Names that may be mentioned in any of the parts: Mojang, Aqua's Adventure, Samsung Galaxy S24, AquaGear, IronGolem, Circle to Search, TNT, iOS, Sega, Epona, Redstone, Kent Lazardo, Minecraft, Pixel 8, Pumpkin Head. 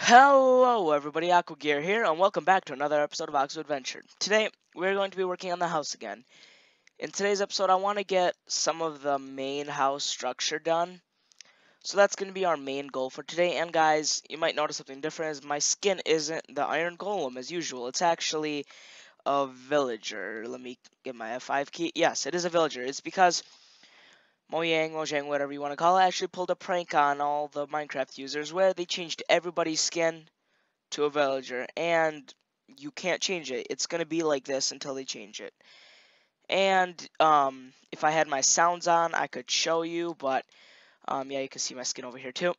Hello everybody, AquaGear here, and welcome back to another episode of Aqua's Adventure. Today, we're going to be working on the house again. In today's episode, I want to get some of the main house structure done. So that's going to be our main goal for today. And guys, you might notice something different, is my skin isn't the Iron Golem as usual. It's actually a villager. Let me get my F5 key. Yes, it is a villager. It's because Mojang, whatever you want to call it, actually pulled a prank on all the Minecraft users where they changed everybody's skin to a villager, and you can't change it. It's going to be like this until they change it. And if I had my sounds on, I could show you, but yeah, you can see my skin over here too.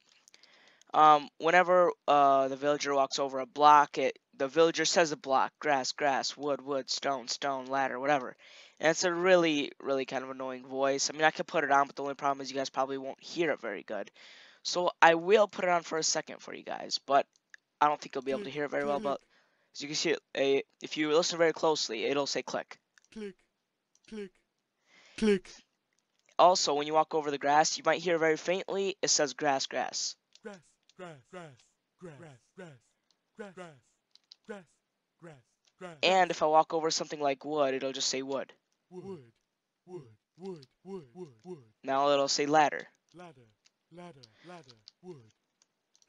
Whenever the villager walks over a block, the villager says a block, grass, grass, wood, wood, stone, stone, ladder, whatever. And it's a really, really kind of annoying voice. I mean, I could put it on, but the only problem is you guys probably won't hear it very good. So I will put it on for a second for you guys, but I don't think you'll be able to hear it very well. But as you can see, if you listen very closely, it'll say click. Click, click, click. Also, when you walk over the grass, you might hear very faintly, it says grass, grass. Grass, grass, grass, grass, grass, grass, grass, grass, grass, grass. And if I walk over something like wood, it'll just say wood. Wood, wood, wood, wood, wood, wood. Now it'll say ladder. Ladder, ladder, ladder, wood.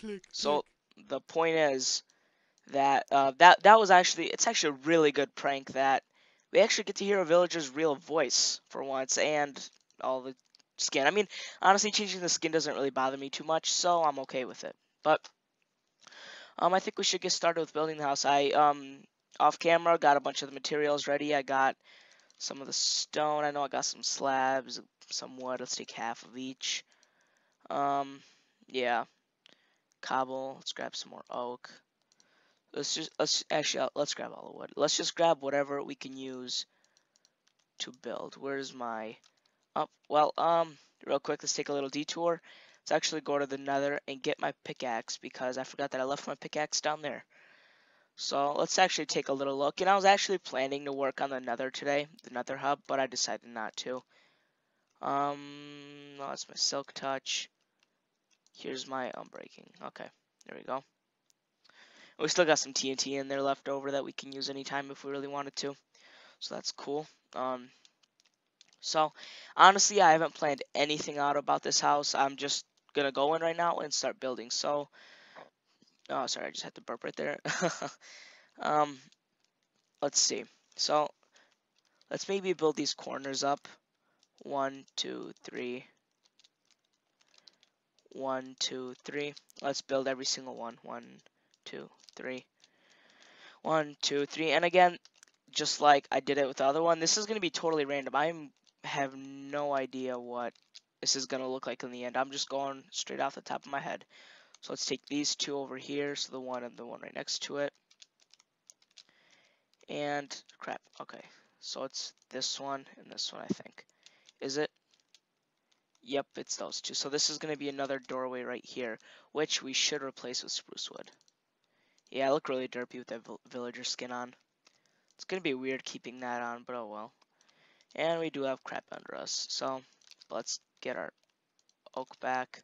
Click. So click. The point is that that was actually, it's actually a really good prank that we actually get to hear a villager's real voice for once, and all the skin. I mean, honestly, changing the skin doesn't really bother me too much, so I'm okay with it. But I think we should get started with building the house. I off camera got a bunch of the materials ready. I got some of the stone. I know I got some slabs, some wood. Let's take half of each. Yeah, cobble. Let's grab some more oak. Let's grab all the wood. Let's just grab whatever we can use to build. Where's my? Oh, well, real quick, let's take a little detour. Let's actually go to the Nether and get my pickaxe because I forgot that I left my pickaxe down there. So let's actually take a little look. And I was actually planning to work on the Nether today, the Nether hub, but I decided not to. No, that's my silk touch. Here's my unbreaking. Okay, there we go. We still got some TNT in there left over that we can use anytime if we really wanted to. So that's cool. So honestly, I haven't planned anything out about this house. I'm just gonna go in right now and start building. So. Oh, sorry, I just had to burp right there. Let's see. So, let's maybe build these corners up. 1, 2, 3. 1, 2, 3. Let's build every single one. 1, 2, 3. 1, 2, 3. And again, just like I did it with the other one, this is going to be totally random. I have no idea what this is going to look like in the end. I'm just going straight off the top of my head. So let's take these two over here, so the one and the one right next to it. And, crap, okay. So it's this one and this one, I think. Is it? Yep, it's those two. So this is going to be another doorway right here, which we should replace with spruce wood. Yeah, I look really derpy with that villager skin on. It's going to be weird keeping that on, but oh well. And we do have crap under us, so let's get our oak back.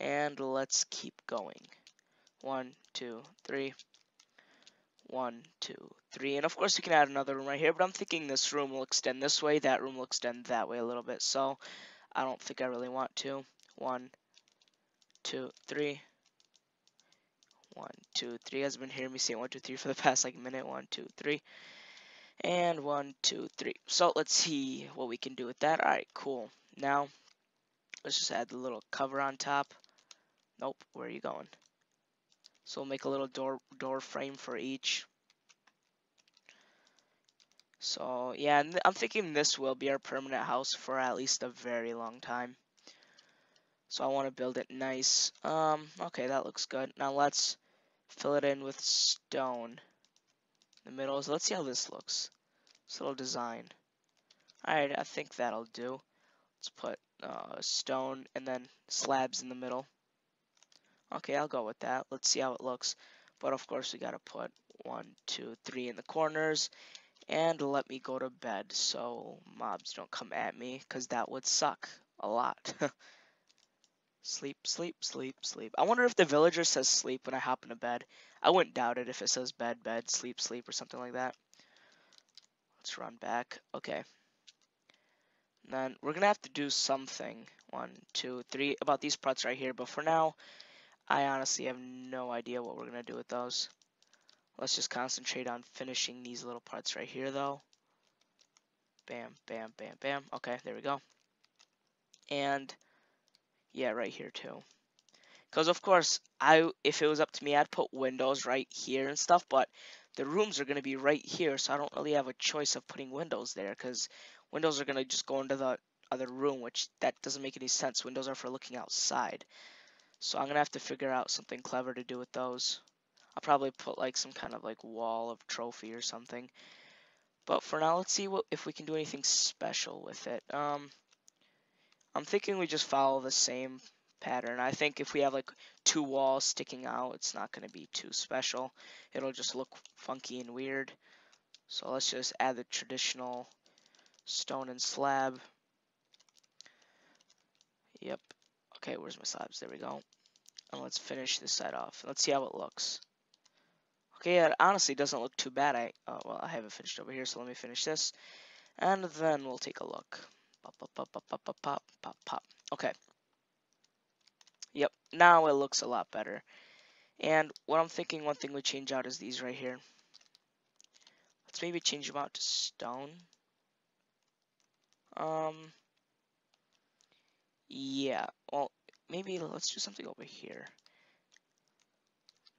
And let's keep going. 1, 2, 3. 1, 2, 3. And of course we can add another room right here, but I'm thinking this room will extend this way, that room will extend that way a little bit, so I don't think I really want to. 1, 2, 3. 1, 2, 3. You guys have been hearing me say 1, 2, 3 for the past like minute. 1, 2, 3. And 1, 2, 3. So let's see what we can do with that. Alright, cool. Now let's just add the little cover on top. Nope, where are you going? So we'll make a little door frame for each. So yeah, and I'm thinking this will be our permanent house for at least a very long time. So I want to build it nice. Okay, that looks good. Now let's fill it in with stone. In the middle. So let's see how this looks. This little design. All right, I think that'll do. Let's put stone and then slabs in the middle. Okay, I'll go with that. Let's see how it looks. But of course, we gotta put 1, 2, 3 in the corners. And let me go to bed so mobs don't come at me, because that would suck a lot. Sleep, sleep, sleep, sleep. I wonder if the villager says sleep when I hop into bed. I wouldn't doubt it if it says bed, bed, sleep, sleep, or something like that. Let's run back. Okay. And then we're going to have to do something. 1, 2, 3. About these parts right here. But for now, I honestly have no idea what we're going to do with those. Let's just concentrate on finishing these little parts right here, though. Bam, bam, bam, bam. Okay, there we go. And... yeah, right here too, because of course if it was up to me, I'd put windows right here and stuff, but the rooms are going to be right here, so I don't really have a choice of putting windows there, because windows are going to just go into the other room, which that doesn't make any sense. Windows are for looking outside, so I'm going to have to figure out something clever to do with those. I'll probably put like some kind of like wall of trophy or something, but for now let's see if we can do anything special with it. I'm thinking we just follow the same pattern. I think if we have like two walls sticking out, it's not going to be too special. It'll just look funky and weird. So let's just add the traditional stone and slab. Yep. Okay, where's my slabs? There we go. And let's finish this side off. Let's see how it looks. Okay, yeah, it honestly doesn't look too bad. Well, I haven't finished over here, so let me finish this. And then we'll take a look. Pop, pop, pop, pop, pop, pop, pop, pop. Okay. Yep, now it looks a lot better. And what I'm thinking, one thing we change out is these right here. Let's maybe change them out to stone. Yeah, well, maybe let's do something over here.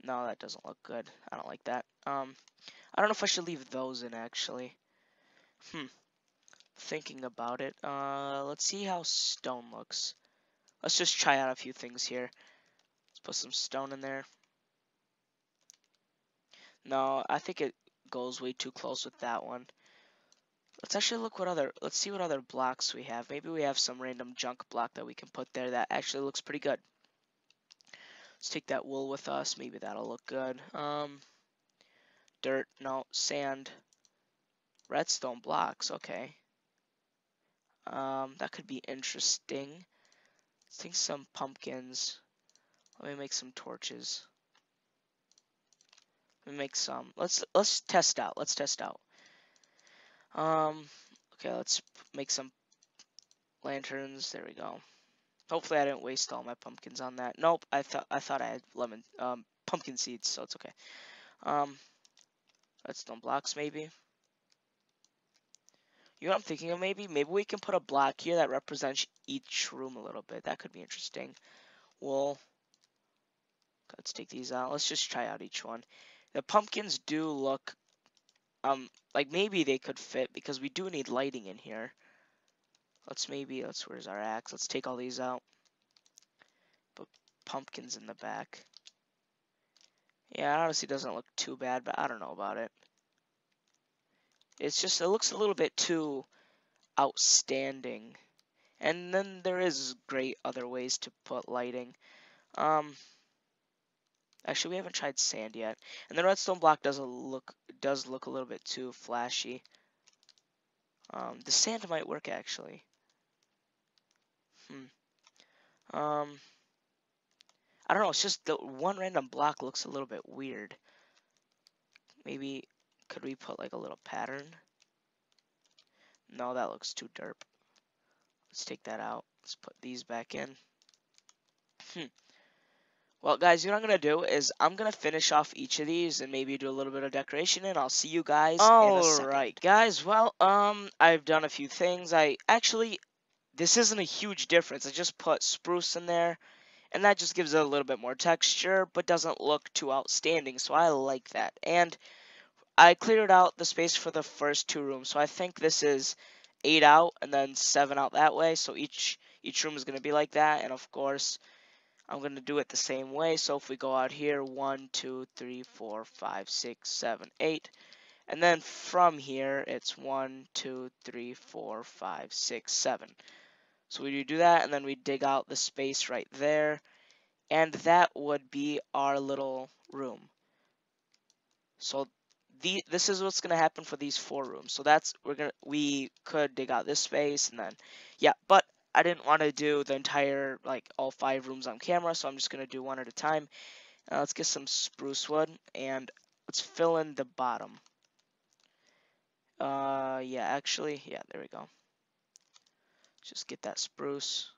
No, that doesn't look good. I don't like that. I don't know if I should leave those in, actually. Thinking about it, let's see how stone looks. Let's just try out a few things here. Let's put some stone in there. No, I think it goes way too close with that one. Let's actually look let's see what other blocks we have. Maybe we have some random junk block that we can put there that actually looks pretty good. Let's take that wool with us. Maybe that'll look good. Dirt, no, sand, redstone blocks, okay. That could be interesting. Let's think some pumpkins. Let me make some torches. Let me make some. Let's test out. Let's test out. Okay, let's make some lanterns. There we go. Hopefully I didn't waste all my pumpkins on that. Nope, I thought I had pumpkin seeds, so it's okay. Redstone blocks maybe. You know what I'm thinking of maybe? Maybe we can put a block here that represents each room a little bit. That could be interesting. Well, let's take these out. Let's just try out each one. The pumpkins do look, like maybe they could fit because we do need lighting in here. Where's our axe? Let's take all these out. Put pumpkins in the back. Yeah, it honestly doesn't look too bad, but I don't know about it. It's just, it looks a little bit too outstanding. And then there is great other ways to put lighting. Actually, we haven't tried sand yet. And the redstone block does look a little bit too flashy. The sand might work, actually. I don't know, it's just the one random block looks a little bit weird. Maybe... could we put like a little pattern? No, that looks too derp. Let's take that out. Let's put these back in. Well, guys, you know what I'm going to do is I'm going to finish off each of these and maybe do a little bit of decoration, and I'll see you guys in a second. All right, guys. Well, I've done a few things. This isn't a huge difference. I just put spruce in there, and that just gives it a little bit more texture, but doesn't look too outstanding, so I like that. And... I cleared out the space for the first two rooms, so I think this is 8 out and then 7 out that way, so each room is going to be like that, and of course, I'm going to do it the same way, so if we go out here, 1, 2, 3, 4, 5, 6, 7, 8, and then from here, it's 1, 2, 3, 4, 5, 6, 7. So we do that, and then we dig out the space right there, and that would be our little room. So this is what's going to happen for these 4 rooms. So we could dig out this space and then, yeah. But I didn't want to do the entire, like, all 5 rooms on camera, so I'm just going to do one at a time. Let's get some spruce wood, and let's fill in the bottom. Yeah, there we go. Let's just get that spruce.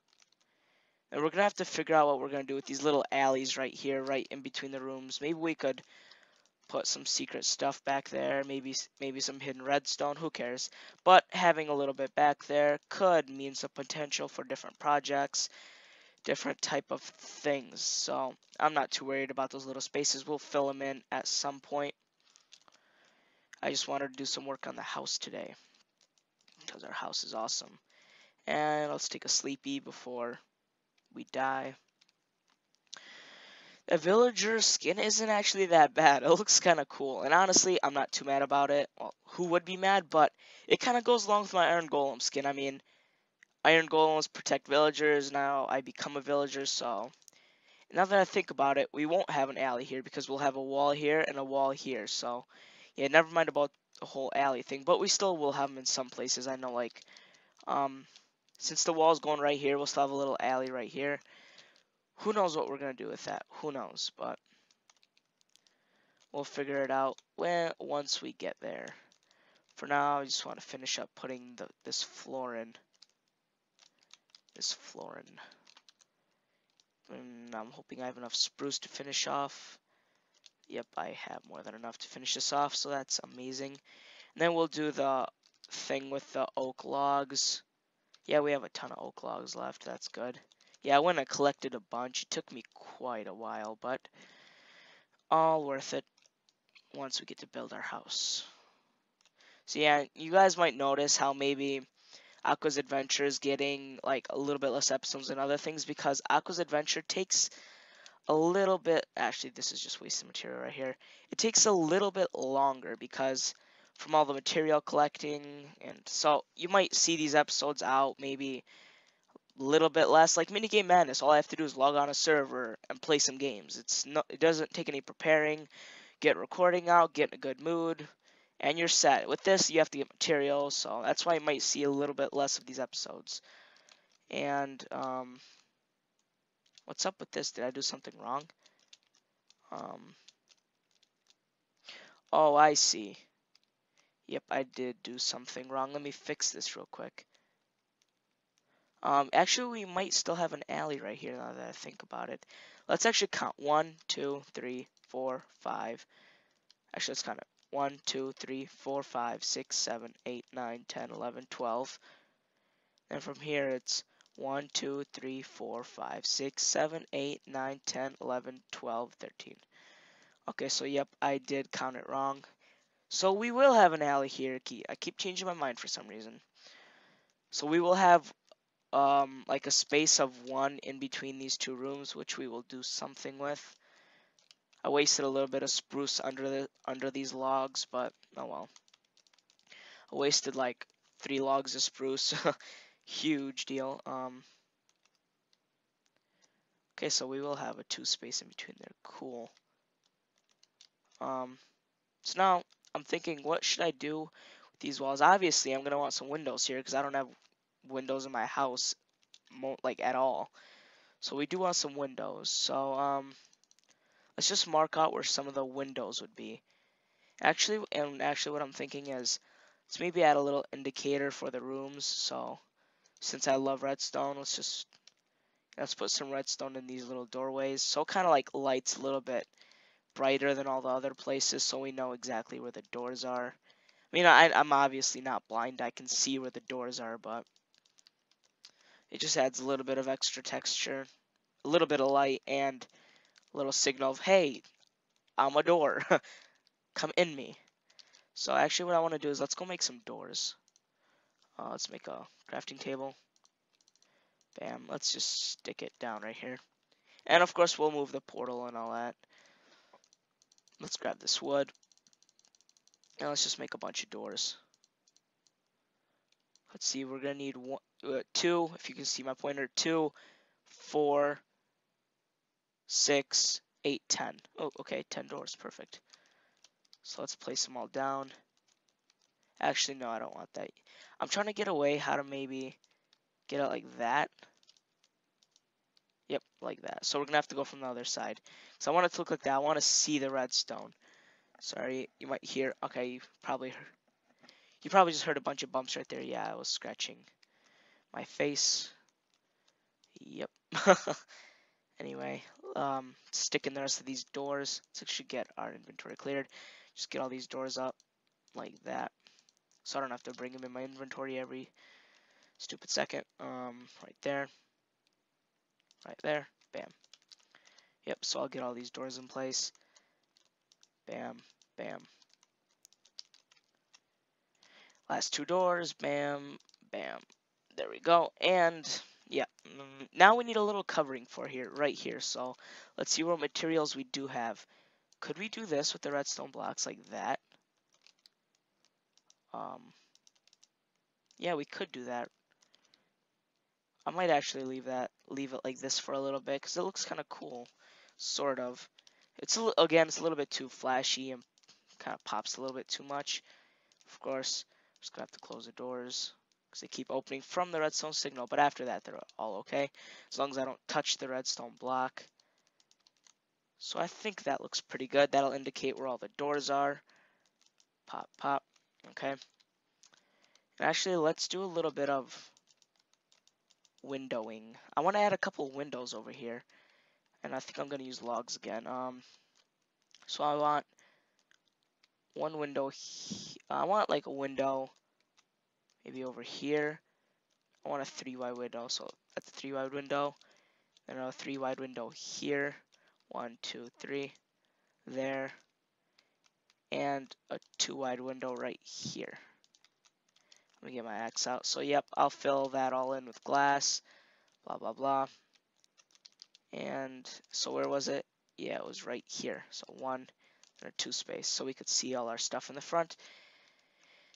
And we're going to have to figure out what we're going to do with these little alleys right here, right in between the rooms. Maybe we could put some secret stuff back there, maybe some hidden redstone, who cares? But having a little bit back there could mean some potential for different projects, different type of things. So I'm not too worried about those little spaces. We'll fill them in at some point. I just wanted to do some work on the house today because our house is awesome. And let's take a sleepy before we die. A villager skin isn't actually that bad. It looks kind of cool, and honestly, I'm not too mad about it. Well, who would be mad? But it kind of goes along with my iron golem skin. I mean, iron golems protect villagers. Now I become a villager, so now that I think about it, we won't have an alley here because we'll have a wall here and a wall here. So yeah, never mind about the whole alley thing, but we still will have them in some places. I know, like, since the wall's going right here, we'll still have a little alley right here. Who knows what we're going to do with that? Who knows? But we'll figure it out when, once we get there. For now, I just want to finish up putting this floor in. And I'm hoping I have enough spruce to finish off. Yep, I have more than enough to finish this off, so that's amazing. And then we'll do the thing with the oak logs. Yeah, we have a ton of oak logs left. That's good. Yeah, I went and collected a bunch. It took me quite a while, but all worth it once we get to build our house. So yeah, you guys might notice how maybe Aqua's Adventure is getting like a little bit less episodes than other things because Aqua's Adventure takes a little bit, actually this is just wasted material right here. It takes a little bit longer because from all the material collecting, and so you might see these episodes out maybe little bit less, like Minigame Madness. All I have to do is log on a server and play some games. It doesn't take any preparing. Get recording out, get in a good mood, and you're set. With this, you have to get material, so that's why you might see a little bit less of these episodes. And what's up with this? Did I do something wrong? Oh, I see. Yep, I did do something wrong. Let me fix this real quick. Actually, we might still have an alley right here now that I think about it. Let's actually count. 1, 2, 3, 4, 5. Actually, let's count it. 1, 2, 3, 4, 5, 6, 7, 8, 9, 10, 11, 12. And from here, it's 1, 2, 3, 4, 5, 6, 7, 8, 9, 10, 11, 12, 13. Okay, so yep, I did count it wrong. So we will have an alley here. I keep changing my mind for some reason. So we will have like a space of 1 in between these 2 rooms, which we will do something with. I wasted a little bit of spruce under these logs, but oh well. I wasted like 3 logs of spruce. Huge deal. Okay, so we will have a 2 space in between there. Cool. So now I'm thinking, what should I do with these walls? Obviously, I'm gonna want some windows here because I don't have windows in my house like at all, so we do want some windows. So let's just mark out where some of the windows would be. Actually what I'm thinking is let's maybe add a little indicator for the rooms. So since I love redstone, let's put some redstone in these little doorways, so kind of like lights a little bit brighter than all the other places, so we know exactly where the doors are. I mean, I'm obviously not blind, I can see where the doors are, but it just adds a little bit of extra texture, a little bit of light, and a little signal of, hey, I'm a door. Come in me. So actually what I want to do is let's go make some doors. Let's make a crafting table. Bam. Let's just stick it down right here. And of course we'll move the portal and all that. Let's grab this wood. Now let's just make a bunch of doors. Let's see, we're going to need 2, if you can see my pointer, 2, 4, 6, 8, 10. Oh, okay, 10 doors, perfect. So let's place them all down. Actually, no, I don't want that. I'm trying to get away how to maybe get it like that. Yep, like that. So we're gonna have to go from the other side. So I want it to look like that. I want to see the redstone. Sorry, you might hear. Okay, you probably just heard a bunch of bumps right there. Yeah, I was scratching my face. Yep. Anyway, stick in the rest of these doors. Let's actually get our inventory cleared. Just get all these doors up like that, so I don't have to bring them in my inventory every stupid second. Right there. Right there. Bam. Yep, so I'll get all these doors in place. Bam. Bam. Last two doors. Bam. Bam. There we go. And yeah, now we need a little covering for here, right here. So let's see what materials we do have. Could we do this with the redstone blocks like that? Yeah, we could do that. I might actually leave it like this for a little bit, because it looks kind of cool, sort of. It's a, again, it's a little bit too flashy and kind of pops a little bit too much. Of course, I'm just gonna have to close the doors, because they keep opening from the redstone signal, but after that they're all okay, as long as I don't touch the redstone block. So I think that looks pretty good. That'll indicate where all the doors are. Pop, pop. Okay. And actually, let's do a little bit of windowing. I want to add a couple windows over here, and I think I'm going to use logs again. So I want one window. I want like a window. Maybe over here. I want a 3-wide window, so that's a 3-wide window. And a 3-wide window here. 1, 2, 3. There. And a 2-wide window right here. Let me get my axe out. So, yep, I'll fill that all in with glass. Blah, blah, blah. And so where was it? Yeah, it was right here. So 1 and a 2 space. So we could see all our stuff in the front.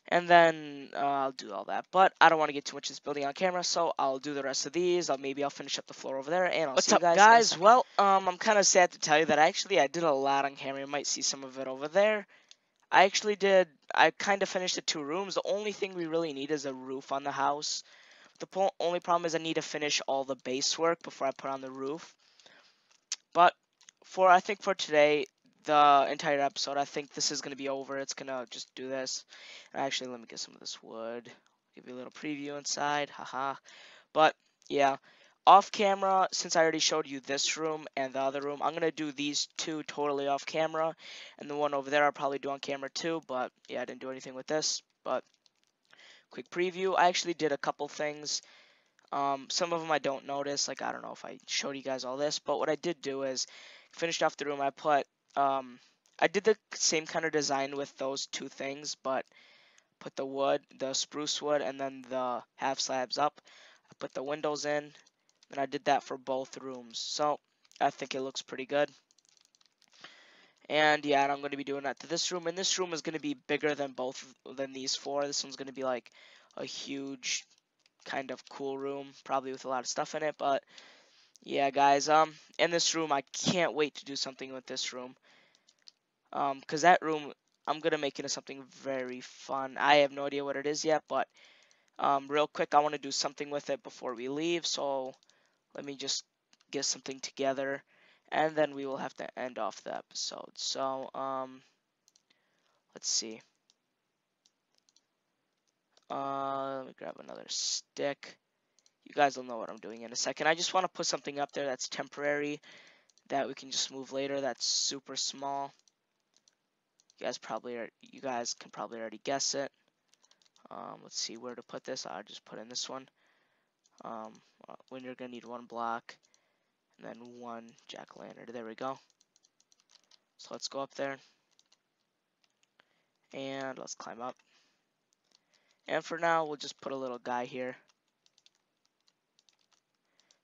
And then I'll do all that, but I don't want to get too much of this building on camera, so I'll do the rest of these. Maybe I'll finish up the floor over there, and I'll see you guys. What's up, guys? Well, I'm kind of sad to tell you that actually I did a lot on camera. You might see some of it over there. I kind of finished the 2 rooms. The only thing we really need is a roof on the house. The only problem is I need to finish all the base work before I put on the roof. But I think for today, the entire episode, I think this is going to be over. It's going to just do this. Actually, let me get some of this wood. Give you a little preview inside. Haha. But, yeah. Off camera, since I already showed you this room and the other room, I'm going to do these 2 totally off camera. And the one over there I'll probably do on camera too. But, yeah, I didn't do anything with this. But, quick preview. I actually did a couple things. Some of them I don't notice. Like, I don't know if I showed you guys all this. But what I did do is, finished off the room, I put... I did the same kind of design with those 2 things, but put the wood, the spruce wood, and then the half slabs up. I put the windows in, and I did that for both rooms. So I think it looks pretty good. And yeah, and I'm going to be doing that to this room. And this room is going to be bigger than these 4. This one's going to be like a huge kind of cool room, probably with a lot of stuff in it, but... yeah, guys, in this room, I can't wait to do something with this room. Because that room, I'm going to make into something very fun. I have no idea what it is yet, but real quick, I want to do something with it before we leave. So let me just get something together, and then we will have to end off the episode. So let's see. Let me grab another stick. You guys will know what I'm doing in a second. I just want to put something up there that's temporary, that we can just move later, that's super small. You guys can probably already guess it. Let's see where to put this. I'll just put in this one. When you're going to need 1 block, and then 1 jack-o'-lantern. There we go. So let's go up there. And let's climb up. And for now, we'll just put a little guy here,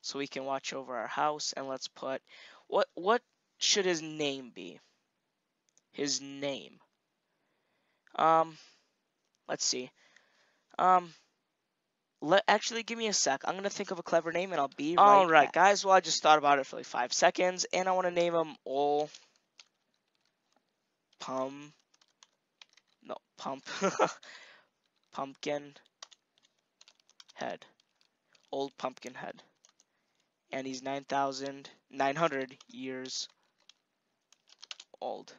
so we can watch over our house. And let's put, what should his name be? His name. Let's see. Actually, give me a sec. I'm going to think of a clever name, and I'll be right back. All right, guys. Well, I just thought about it for like 5 seconds, and I want to name him Pumpkin Head. old Pumpkinhead, and he's 9,900 years old.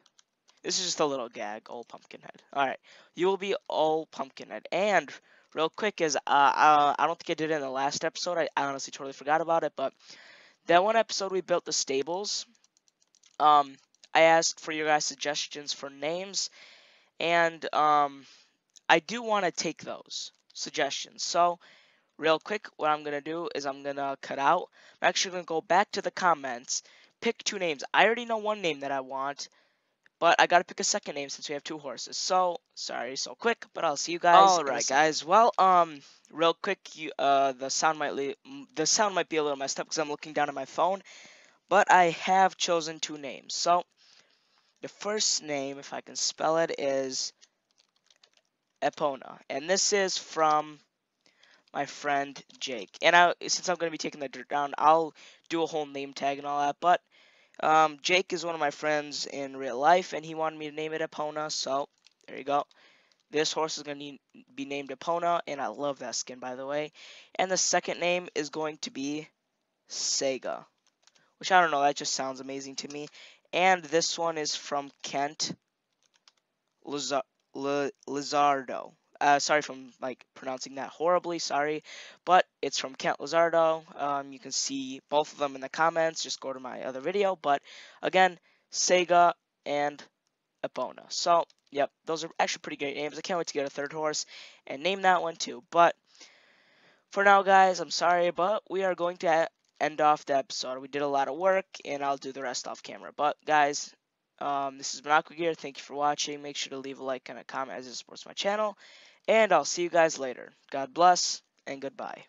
This is just a little gag, old Pumpkinhead. Alright, you will be old Pumpkinhead. And real quick, as I don't think I did it in the last episode. I honestly totally forgot about it, but that one episode we built the stables, I asked for your guys' suggestions for names, and I do want to take those suggestions. So real quick, what I'm going to do is I'm going to cut out. I'm actually going to go back to the comments, pick two names. I already know one name that I want, but I got to pick a second name since we have two horses. So, sorry, so quick, but I'll see you guys. All right, guys. Well, real quick, the sound might be a little messed up because I'm looking down at my phone, but I have chosen two names. So, the first name, if I can spell it, is Epona, and this is from my friend Jake. And since I'm going to be taking the dirt down, I'll do a whole name tag and all that, but Jake is one of my friends in real life, and he wanted me to name it Epona, so there you go. This horse is going to be named Epona, and I love that skin, by the way. And the second name is going to be Sega, which I don't know, that just sounds amazing to me. And this one is from Kent Lazardo. Sorry for like pronouncing that horribly, sorry, but it's from Kent Lazardo. You can see both of them in the comments. Just go to my other video. But again, Sega and Epona. So, yep, those are actually pretty great names. I can't wait to get a third horse and name that one too. But for now, guys, I'm sorry, but we are going to end off the episode. We did a lot of work, and I'll do the rest off camera. But guys, this has been AquaGear. Thank you for watching. Make sure to leave a like and a comment as it supports my channel. And I'll see you guys later. God bless, and goodbye.